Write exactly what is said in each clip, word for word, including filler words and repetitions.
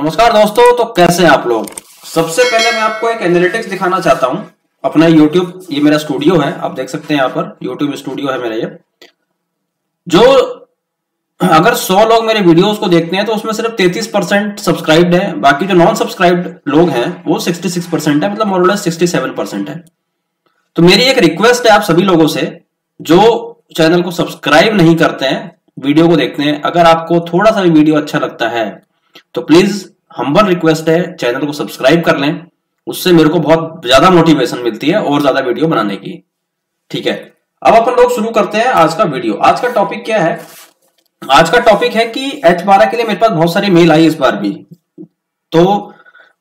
नमस्कार दोस्तों, तो कैसे हैं आप लोग। सबसे पहले मैं आपको एक एनालिटिक्स दिखाना चाहता हूं अपना यूट्यूब। ये मेरा स्टूडियो है, आप देख सकते हैं यहाँ पर यूट्यूब स्टूडियो है मेरा ये। जो अगर सौ लोग मेरे वीडियोस को देखते हैं तो उसमें सिर्फ तैंतीस परसेंट सब्सक्राइब्ड है, बाकी जो नॉन सब्सक्राइब्ड लोग हैं वो छियासठ परसेंट है, मतलब मोरलेस सड़सठ परसेंट है। तो मेरी एक रिक्वेस्ट है आप सभी लोगों से जो चैनल को सब्सक्राइब नहीं करते हैं, वीडियो को देखते हैं, अगर आपको थोड़ा सा भी वीडियो अच्छा लगता है तो प्लीज हम्बल रिक्वेस्ट है चैनल को सब्सक्राइब कर लें। उससे मेरे को बहुत ज्यादा मोटिवेशन मिलती है और ज्यादा वीडियो बनाने की। ठीक है, अब अपन लोग शुरू करते हैं आज का वीडियो। आज का टॉपिक क्या है? आज का टॉपिक है कि एच ट्वेल्व के लिए मेरे पास बहुत सारी मेल आई इस बार भी। तो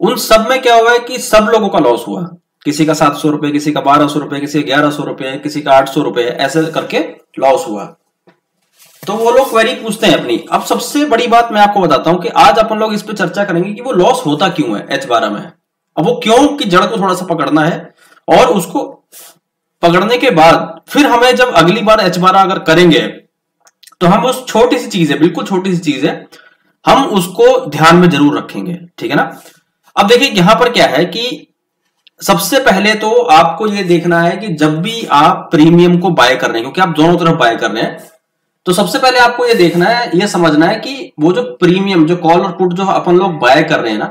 उन सब में क्या हुआ है कि सब लोगों का लॉस हुआ। किसी का सात सौ रुपए, किसी का बारह सौ रुपए, किसी का ग्यारह सौ रुपए, किसी का आठ सौ रुपए, ऐसे करके लॉस हुआ। तो वो लोग क्वेरी पूछते हैं अपनी। अब सबसे बड़ी बात मैं आपको बताता हूं कि आज अपन लोग इस पर चर्चा करेंगे कि वो लॉस होता क्यों है एच ट्वेल्व में। अब वो क्यों की जड़ को थोड़ा सा पकड़ना है, और उसको पकड़ने के बाद फिर हमें जब अगली बार एच ट्वेल्व अगर करेंगे तो हम उस छोटी सी चीज है, बिल्कुल छोटी सी चीज है, हम उसको ध्यान में जरूर रखेंगे। ठीक है ना। अब देखिए यहां पर क्या है कि सबसे पहले तो आपको यह देखना है कि जब भी आप प्रीमियम को बाय कर रहे हैं, क्योंकि आप दोनों तरफ बाय कर रहे हैं, तो सबसे पहले आपको यह देखना है, यह समझना है कि वो जो प्रीमियम, जो कॉल और पुट जो अपन लोग बाय कर रहे हैं ना,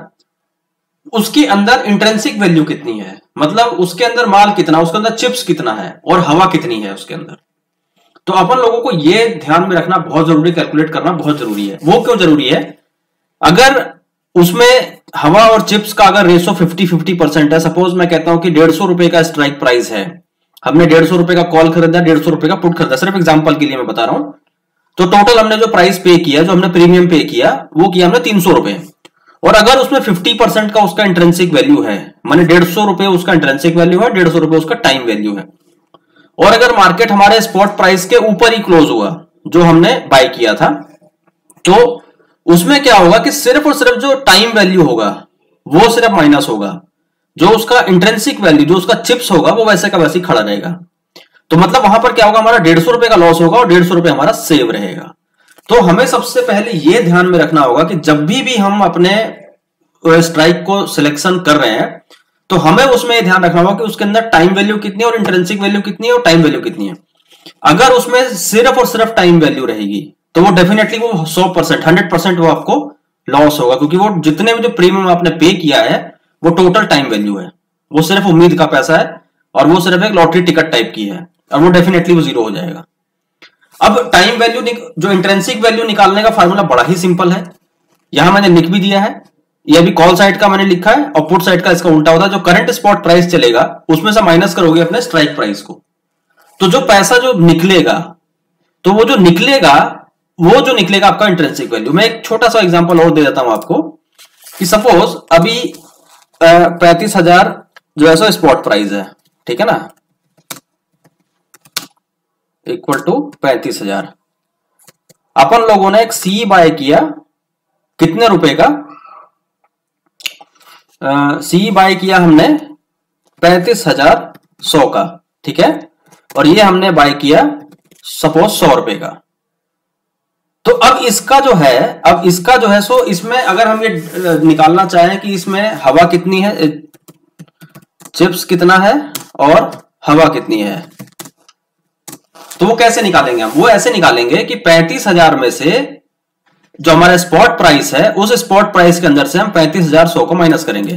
उसके अंदर इंट्रिंसिक वैल्यू कितनी है, मतलब उसके अंदर माल कितना, उसके अंदर चिप्स कितना है और हवा कितनी है उसके अंदर। तो अपन लोगों को ये ध्यान में रखना बहुत जरूरी, कैलकुलेट करना बहुत जरूरी है। वो क्यों जरूरी है? अगर उसमें हवा और चिप्स का अगर रेशो पचास पचास परसेंट है, सपोज मैं कहता हूं कि डेढ़ सौ रुपए का स्ट्राइक प्राइस है, हमने डेढ़ सौ रुपए का कॉल खरीदा, डेढ़ सौ रुपए का पुट खरीदा, सिर्फ एग्जांपल के लिए मैं बता रहा हूं, तो टोटल हमने जो प्राइस पे किया, जो हमने प्रीमियम पे किया, वो किया हमने तीन सौ रुपए। और अगर उसमें फिफ्टी परसेंट का उसका इंट्रिंसिक वैल्यू है, माने डेढ़ सौ रुपए उसका इंट्रिंसिक वैल्यू है, डेढ़ सौ रुपए उसका टाइम वैल्यू है, और अगर मार्केट हमारे स्पॉट प्राइस के ऊपर ही क्लोज हुआ जो हमने बाय किया था, तो उसमें क्या होगा कि सिर्फ और सिर्फ जो टाइम वैल्यू होगा वो सिर्फ माइनस होगा, जो उसका इंट्रिंसिक वैल्यू, जो उसका चिप्स होगा, वो वैसे का वैसे खड़ा रहेगा। तो मतलब वहां पर क्या होगा, हमारा डेढ़ सौ रुपए का लॉस होगा और डेढ़ सौ रुपए हमारा सेव रहेगा। तो हमें सबसे पहले यह ध्यान में रखना होगा कि जब भी भी हम अपने स्ट्राइक को सिलेक्शन कर रहे हैं तो हमें उसमें ध्यान रखना होगा कि उसके अंदर टाइम वैल्यू कितनी है और इंट्रिंसिक वैल्यू कितनी है और टाइम वैल्यू कितनी है। अगर उसमें सिर्फ और सिर्फ टाइम वैल्यू रहेगी तो वो डेफिनेटली वो सौ परसेंट, हंड्रेड परसेंट वो आपको लॉस होगा, क्योंकि वो जितने भी जो प्रीमियम आपने पे किया है वो टोटल टाइम वैल्यू है, वो सिर्फ उम्मीद का पैसा है और वो सिर्फ एक लॉटरी टिकट टाइप की है, और वो डेफिनेटली वो जीरो हो जाएगा। अब टाइम वैल्यू, जो इंट्रिंसिक वैल्यू निकालने का फॉर्मूला बड़ा ही सिंपल है, यहां मैंने लिख भी दिया है, ये भी कॉल साइड का मैंने लिखा है और पुट साइड का इसका उल्टा होता है, जो करंट स्पॉट प्राइस चलेगा उसमें से माइनस करोगे अपने स्ट्राइक प्राइस को, तो जो पैसा जो निकलेगा, तो वो जो निकलेगा वो जो निकलेगा आपका इंट्रिंसिक वैल्यू। मैं एक छोटा सा एग्जांपल और दे देता हूं आपको कि सपोज अभी पैंतीस हजार जो है सो स्पॉट प्राइस है, ठीक है ना, इक्वल टू पैंतीस हजार। अपन लोगों ने एक सी बाय किया कितने रुपए का, सी uh, बाय किया हमने पैंतीस हजार सौ का, ठीक है, और ये हमने बाय किया सपोज सौ रुपए का। तो अब इसका जो है, अब इसका जो है सो इसमें अगर हम ये निकालना चाहें कि इसमें हवा कितनी है, चिप्स कितना है और हवा कितनी है, तो वो कैसे निकालेंगे हम? वो ऐसे निकालेंगे कि पैंतीस हजार में से जो हमारा स्पॉट प्राइस है, उस स्पॉट प्राइस के अंदर से हम पैंतीस हजार सौ को माइनस करेंगे,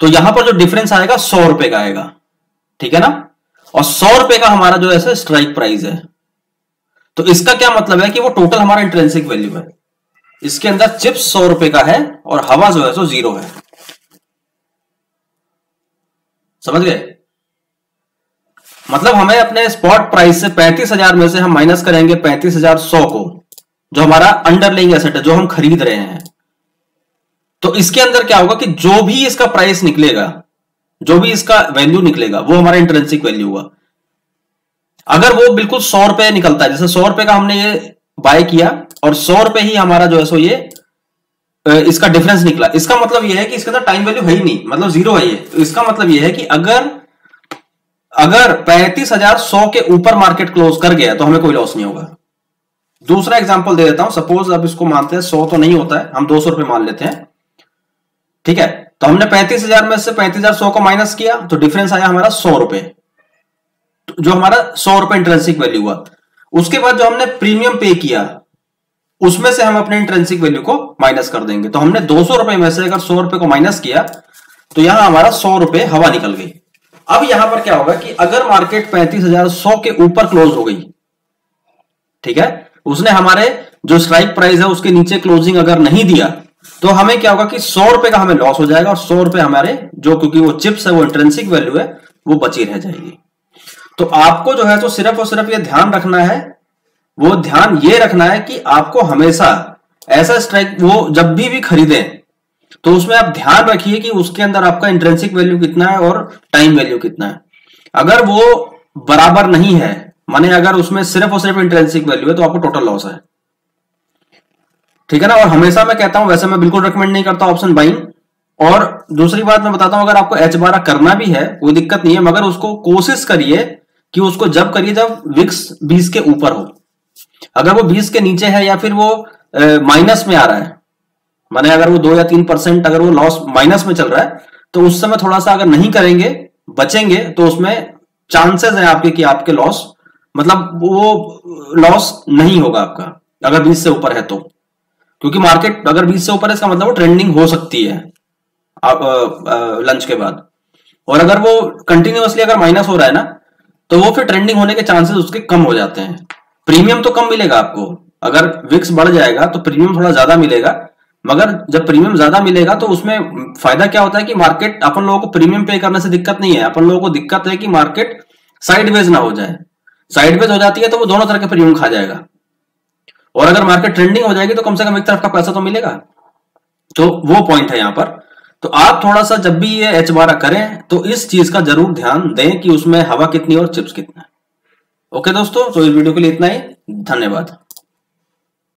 तो यहां पर जो डिफरेंस आएगा सौ रुपए का आएगा, ठीक है ना, और सौ रुपए का हमारा जो ऐसे स्ट्राइक प्राइस है। तो इसका क्या मतलब है कि वो टोटल हमारा इंट्रिंसिक वैल्यू है, इसके अंदर चिप्स सौ रुपए का है और हवा जो है सो जीरो है। समझ गए? मतलब हमें अपने स्पॉट प्राइस से पैंतीस हजार में से हम माइनस करेंगे पैंतीस हजार सौ को, जो हमारा अंडरलाइंग एसेट है, जो हम खरीद रहे हैं। तो इसके अंदर क्या होगा कि जो भी इसका प्राइस निकलेगा, जो भी इसका वैल्यू निकलेगा, वो हमारा इंट्रिंसिक वैल्यू होगा। अगर वो बिल्कुल सौ रुपए निकलता है, जैसे सौ रुपए का हमने ये बाय किया और सौ रुपए ही हमारा जो है सो ये इसका डिफरेंस निकला, इसका मतलब ये है कि इसके अंदर टाइम वैल्यू है ही नहीं, मतलब जीरो है ये। तो इसका मतलब ये है कि अगर अगर पैंतीस हजार सौ के ऊपर मार्केट क्लोज कर गया तो हमें कोई लॉस नहीं होगा। दूसरा एग्जांपल दे देता हूं, सपोज अब इसको मानते हैं सौ तो नहीं होता है, हम दो सौ रुपए मान लेते हैं, ठीक है। तो हमने पैंतीस हजार में से पैंतीस हजार सौ को माइनस किया तो डिफरेंस आया हमारा सौ रुपए, जो हमारा सौ रुपए इंट्रिंसिक वैल्यू हुआ। उसके बाद जो हमने प्रीमियम पे किया उसमें से हम अपने इंट्रिंसिक वैल्यू को माइनस कर देंगे। तो हमने दो सौ रुपए में से अगर सौ रुपए को माइनस किया तो यहां हमारा सौ रुपए हवा निकल गई। अब यहां पर क्या होगा कि अगर मार्केट पैंतीस हजार सौ के ऊपर क्लोज हो गई, ठीक है, उसने हमारे जो स्ट्राइक प्राइस है उसके नीचे क्लोजिंग अगर नहीं दिया तो हमें क्या होगा कि सौ रुपए का हमें लॉस हो जाएगा और सौ रुपए हमारे जो, क्योंकि वो चिप्स है, वो इंट्रिंसिक वैल्यू है, वो बची रह जाएगी। तो आपको जो है तो सिर्फ और सिर्फ ये ध्यान रखना है, वो ध्यान ये रखना है कि आपको हमेशा ऐसा स्ट्राइक, वो जब भी भी खरीदें तो उसमें आप ध्यान रखिए कि उसके अंदर आपका इंट्रिंसिक वैल्यू कितना है और टाइम वैल्यू कितना है। अगर वो बराबर नहीं है, माने अगर उसमें सिर्फ और सिर्फ इंट्रिंसिक वैल्यू है, तो आपको टोटल लॉस है, ठीक है ना। और हमेशा मैं कहता हूं, वैसे मैं बिल्कुल रिकमेंड नहीं करता ऑप्शन बाइंग। और दूसरी बात मैं बताता हूं, अगर आपको एच बारह करना भी है कोई दिक्कत नहीं है, मगर उसको कोशिश करिए कि उसको जब करिए जब विक्स बीस के ऊपर हो। अगर वो बीस के नीचे है या फिर वो माइनस में आ रहा है, माने अगर वो दो या तीन परसेंट अगर वो लॉस माइनस में चल रहा है, तो उस समय थोड़ा सा अगर नहीं करेंगे, बचेंगे, तो उसमें चांसेस हैं आपके कि आपके लॉस, मतलब वो लॉस नहीं होगा आपका अगर बीस से ऊपर है तो, क्योंकि मार्केट अगर बीस से ऊपर है इसका मतलब वो ट्रेंडिंग हो सकती है आप, आ, आ, लंच के बाद। और अगर वो कंटिन्यूअसली अगर माइनस हो रहा है ना, तो वो फिर ट्रेंडिंग होने के चांसेस उसके कम हो जाते हैं। प्रीमियम तो कम मिलेगा आपको, अगर विक्स बढ़ जाएगा तो प्रीमियम थोड़ा ज्यादा मिलेगा, मगर जब प्रीमियम ज्यादा मिलेगा तो उसमें फायदा क्या होता है कि मार्केट, अपन लोगों को प्रीमियम पे करने से दिक्कत नहीं है, अपन लोगों को दिक्कत है कि मार्केट साइडवेज ना हो जाए। साइडवेज हो जाती है तो वो दोनों तरह के प्रीमियम खा जाएगा, और अगर मार्केट ट्रेंडिंग हो जाएगी तो कम से कम एक तरफ का पैसा तो मिलेगा। तो वो पॉइंट है यहां पर। तो आप थोड़ा सा जब भी ये एच बारह करें तो इस चीज का जरूर ध्यान दें कि उसमें हवा कितनी और चिप्स कितना है। ओके दोस्तों, तो इस वीडियो के लिए इतना ही, धन्यवाद।